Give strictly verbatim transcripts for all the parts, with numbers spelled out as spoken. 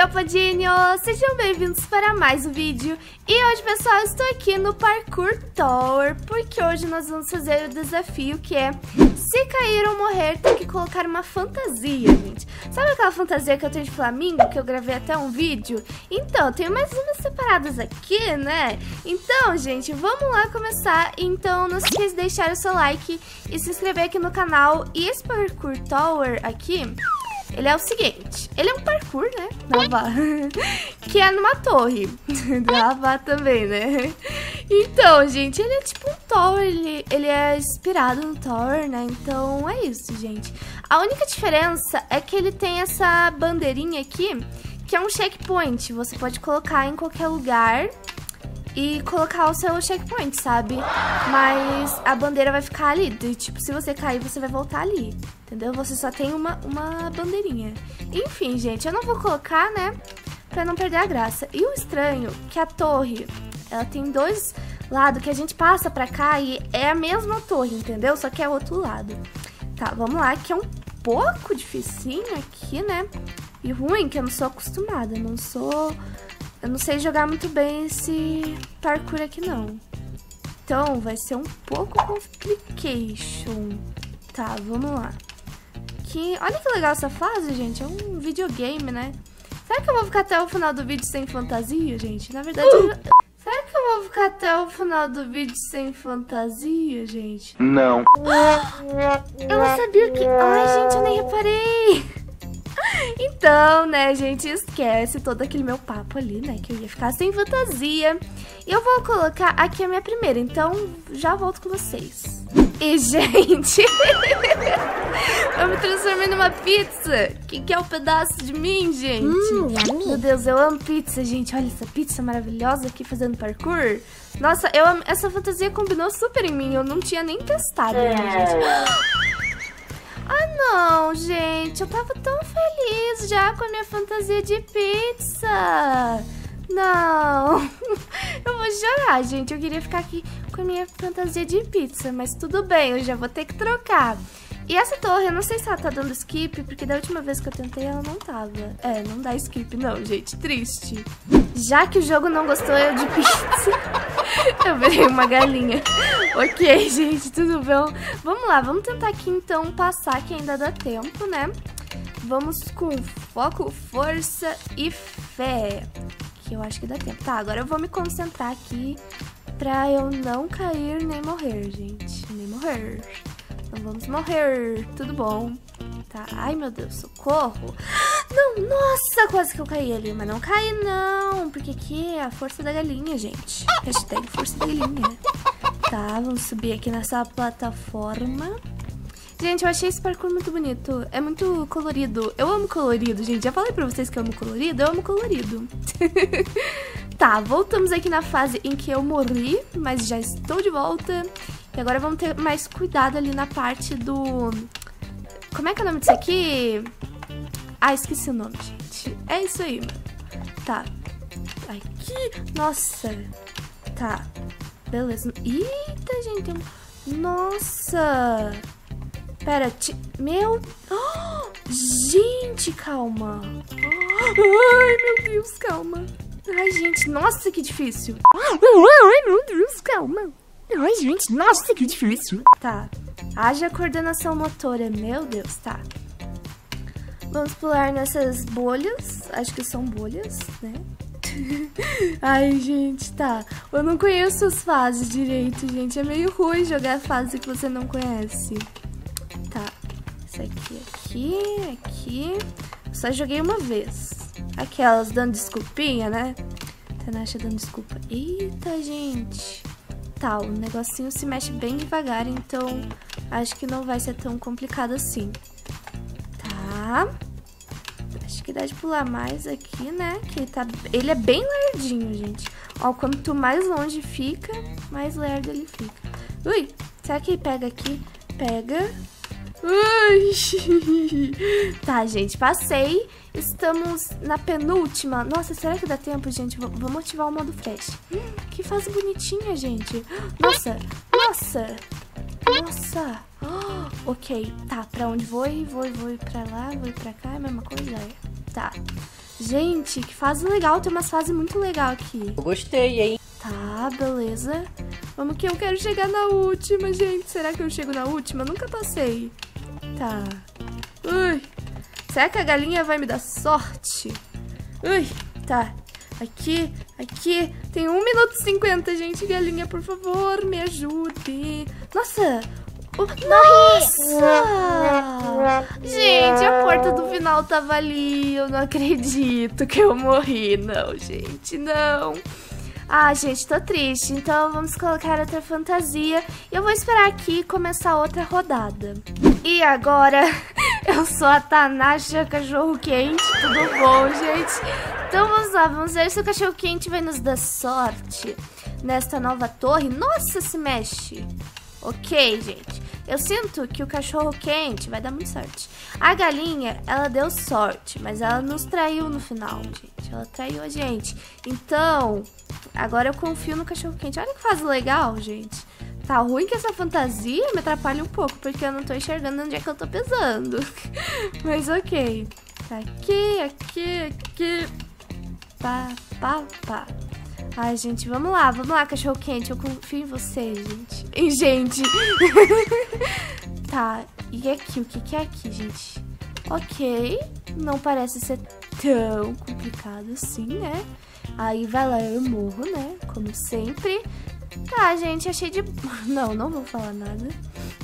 Oi, Opladinhos! Sejam bem-vindos para mais um vídeo. E hoje, pessoal, eu estou aqui no Parkour Tower, porque hoje nós vamos fazer o desafio que é: se cair ou morrer, tem que colocar uma fantasia, gente. Sabe aquela fantasia que eu tenho de flamingo, que eu gravei até um vídeo? Então, eu tenho mais umas separadas aqui, né? Então, gente, vamos lá começar. Então, não se esqueça de deixar o seu like e se inscrever aqui no canal. E esse Parkour Tower aqui, ele é o seguinte, ele é um parkour, né, Dava, que é numa torre, Dava também, né? Então, gente, ele é tipo um tower, ele, ele é inspirado no tower, né? Então é isso, gente. A única diferença é que ele tem essa bandeirinha aqui, que é um checkpoint, você pode colocar em qualquer lugar e colocar o seu checkpoint, sabe? Mas a bandeira vai ficar ali, de, tipo, se você cair, você vai voltar ali, entendeu? Você só tem uma, uma bandeirinha. Enfim, gente, eu não vou colocar, né, pra não perder a graça. E o estranho, que a torre, ela tem dois lados que a gente passa pra cá e é a mesma torre, entendeu? Só que é outro lado. Tá, vamos lá, que é um pouco dificinho aqui, né? E ruim, que eu não sou acostumada, eu não sou... Eu não sei jogar muito bem esse parkour aqui, não. Então, vai ser um pouco complication. Tá, vamos lá. Que... Olha que legal essa fase, gente. É um videogame, né? Será que eu vou ficar até o final do vídeo sem fantasia, gente? Na verdade, uh! eu... Será que eu vou ficar até o final do vídeo sem fantasia, gente? Não. Eu não sabia que... Ai, gente, eu nem reparei. Então, né, gente, esquece todo aquele meu papo ali, né, que eu ia ficar sem fantasia. Eu vou colocar aqui a minha primeira, então já volto com vocês. E, gente, eu me transformei numa pizza. Que que é um pedaço de mim, gente? Hum, meu Deus, eu amo pizza, gente. Olha essa pizza maravilhosa aqui fazendo parkour. Nossa, eu amo... essa fantasia combinou super em mim, eu não tinha nem testado, né, gente? Ah, não, gente, eu tava tão feliz já com a minha fantasia de pizza. Não, eu vou chorar, gente, eu queria ficar aqui com a minha fantasia de pizza, mas tudo bem, eu já vou ter que trocar. E essa torre, eu não sei se ela tá dando skip, porque da última vez que eu tentei ela não tava. É, não dá skip não, gente, triste. Já que o jogo não gostou eu de pizza, eu virei uma galinha. Ok, gente, tudo bom? Vamos lá, vamos tentar aqui então passar, que ainda dá tempo, né? Vamos com foco, força e fé, que eu acho que dá tempo. Tá, agora eu vou me concentrar aqui pra eu não cair nem morrer, gente, nem morrer. Não vamos morrer, tudo bom. Tá, ai meu Deus, socorro. Não, nossa, quase que eu caí ali. Mas não caí não, porque aqui é a força da galinha, gente. Hashtag força da galinha. Tá, vamos subir aqui nessa plataforma. Gente, eu achei esse parkour muito bonito. É muito colorido, eu amo colorido, gente. Já falei pra vocês que eu amo colorido, eu amo colorido. Tá, voltamos aqui na fase em que eu morri, mas já estou de volta. E agora vamos ter mais cuidado ali na parte do... Como é que é o nome disso aqui? Ah, esqueci o nome, gente. É isso aí, mano. Tá. Aqui. Nossa. Tá. Beleza. Eita, gente. Nossa. Pera. Ti... Meu... Oh! Gente, calma. Ai, meu Deus, calma. Ai, gente. Nossa, que difícil. Ai, meu Deus, calma. Ai, gente, nossa, que difícil. Tá, haja coordenação motora, meu Deus, tá. Vamos pular nessas bolhas, acho que são bolhas, né? Ai, gente, tá. Eu não conheço as fases direito, gente, é meio ruim jogar a fase que você não conhece. Tá, isso aqui, aqui, aqui. Só joguei uma vez. Aquelas dando desculpinha, né? Tanasha dando desculpa. Eita, gente. Tá, o negocinho se mexe bem devagar, então acho que não vai ser tão complicado assim. Tá. Acho que dá de pular mais aqui, né? Que ele, tá... ele é bem lerdinho, gente. Ó, quanto mais longe fica, mais lerdo ele fica. Ui, será que ele pega aqui? Pega. Ui. Tá, gente, passei. Estamos na penúltima. Nossa, será que dá tempo, gente? Vou, vou ativar o modo flash. Hum, que fase bonitinha, gente. Nossa, nossa, nossa. Oh, ok, tá, pra onde vou? Vou, vou pra lá, vou pra cá, é a mesma coisa. Tá, Gente, que fase legal. Tem umas fases muito legais aqui. Eu gostei, hein? Tá, beleza. Vamos que eu quero chegar na última, gente. Será que eu chego na última? Eu nunca passei. Tá. Ui. Será que a galinha vai me dar sorte? Ui. Tá. Aqui, aqui. Tem um minuto e cinquenta, gente. Galinha, por favor, me ajude. Nossa. Nossa! Gente, a porta do final tava ali. Eu não acredito que eu morri. Não, gente, não. Ah, gente, tô triste. Então vamos colocar outra fantasia. E eu vou esperar aqui começar outra rodada. E agora... Eu sou a Tanasha Cachorro Quente. Tudo bom, gente? Então vamos lá, vamos ver se o Cachorro Quente vai nos dar sorte nesta nova torre. Nossa, se mexe. Ok, gente. Eu sinto que o cachorro quente vai dar muita sorte. A galinha, ela deu sorte, mas ela nos traiu no final, gente. Ela traiu a gente. Então, agora eu confio no cachorro quente. Olha que fase legal, gente. Tá ruim que essa fantasia me atrapalha um pouco, porque eu não tô enxergando onde é que eu tô pesando. Mas ok. Tá aqui, aqui, aqui. Pá, pá, pá. Ai, gente, vamos lá, vamos lá, cachorro quente. Eu confio em você, gente. Em gente. Tá, e aqui? O que que é aqui, gente? Ok, não parece ser tão complicado assim, né? Aí vai lá, eu morro, né? Como sempre. Tá, gente, achei de... Não, não vou falar nada.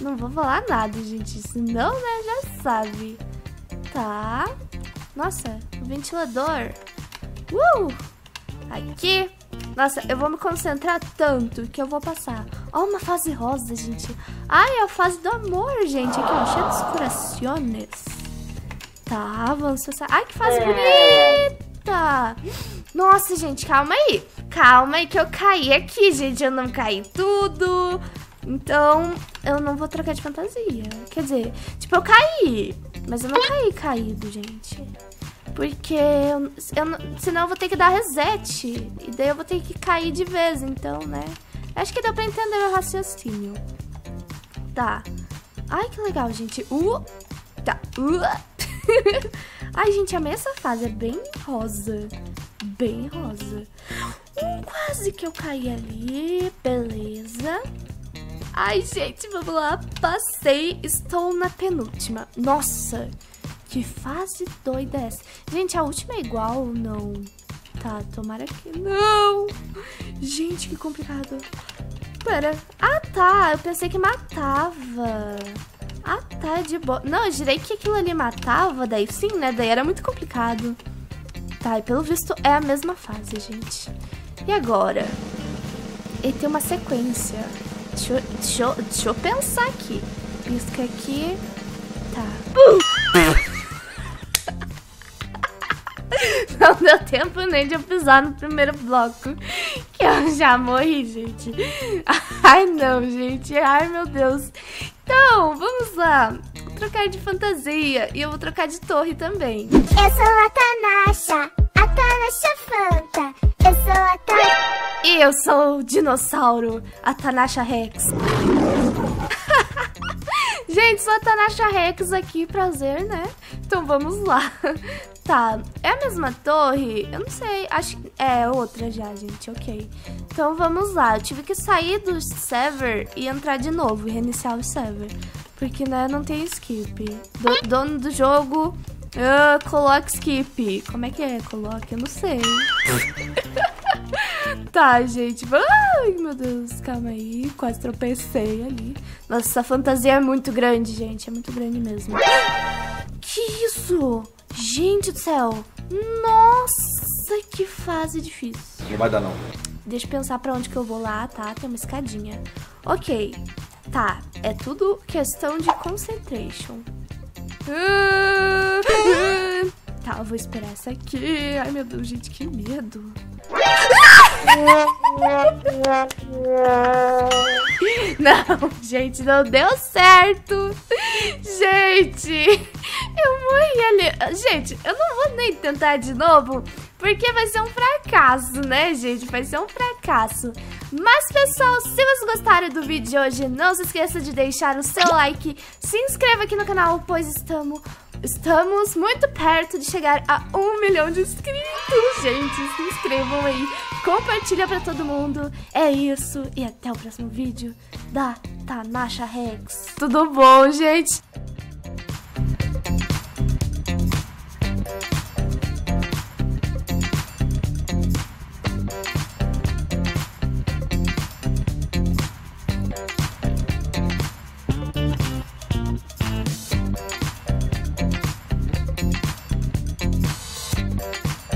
Não vou falar nada, gente. Senão, né, já sabe. Tá. Nossa, o ventilador. Uh! Aqui. Nossa, eu vou me concentrar tanto que eu vou passar. Ó, uma fase rosa, gente. Ai, é a fase do amor, gente. Aqui, ó, cheio de corações. Tá, vamos passar. Ai, que fase bonita. Nossa, gente, calma aí. Calma aí que eu caí aqui, gente. Eu não caí tudo. Então, eu não vou trocar de fantasia. Quer dizer, tipo, eu caí. Mas eu não caí caído, gente. Porque eu, eu, senão eu vou ter que dar reset. E daí eu vou ter que cair de vez, então, né? Acho que deu pra entender meu raciocínio. Tá. Ai, que legal, gente. Uh! Tá. Uh! Ai, gente, amei essa fase. É bem rosa. Bem rosa. Hum, quase que eu caí ali. Beleza. Ai, gente, vamos lá. Passei. Estou na penúltima. Nossa! Que fase doida é essa? Gente, a última é igual ou não? Tá, tomara que não. Gente, que complicado. Pera. Ah, tá. Eu pensei que matava. Ah, tá. É de boa. Não, eu jurei que aquilo ali matava. Daí sim, né? Daí era muito complicado. Tá, e pelo visto é a mesma fase, gente. E agora? E tem uma sequência. Deixa eu, deixa eu, deixa eu pensar aqui. Pisca aqui. Tá. Uh! Não deu tempo nem de eu pisar no primeiro bloco, que eu já morri, gente. Ai, não, gente. Ai, meu Deus. Então, vamos lá. Vou trocar de fantasia e eu vou trocar de torre também. Eu sou a Tanasha, a Tanasha Fanta. Eu sou a Tanasha... E eu sou o dinossauro, a Tanasha Rex. Gente, sou a Tanasha Rex aqui, prazer, né? Então vamos lá. Tá, é a mesma torre? Eu não sei, acho que é outra já, gente, ok. Então vamos lá, eu tive que sair do server e entrar de novo, reiniciar o server. Porque, né, não tem skip. Do, dono do jogo, uh, coloca skip. Como é que é? Coloca? Eu não sei. Tá, gente. Ai, meu Deus, calma aí. Quase tropecei ali. Nossa, essa fantasia é muito grande, gente. É muito grande mesmo. Que isso? Gente do céu. Nossa, que fase difícil. Não vai dar, não. Deixa eu pensar pra onde que eu vou lá, tá? Tem uma escadinha. Ok. Tá, é tudo questão de concentration. Tá, eu vou esperar essa aqui. Ai, meu Deus, gente, que medo. Não, gente, não deu certo. Gente, eu morri ali. Gente, eu não vou nem tentar de novo, porque vai ser um fracasso, né, gente? Vai ser um fracasso. Mas, pessoal, se vocês gostaram do vídeo de hoje, não se esqueça de deixar o seu like. Se inscreva aqui no canal, pois estamos Estamos muito perto de chegar a um milhão de inscritos, gente. Se inscrevam aí, compartilha pra todo mundo. É isso, e até o próximo vídeo da Tanasha Rex. Tudo bom, gente?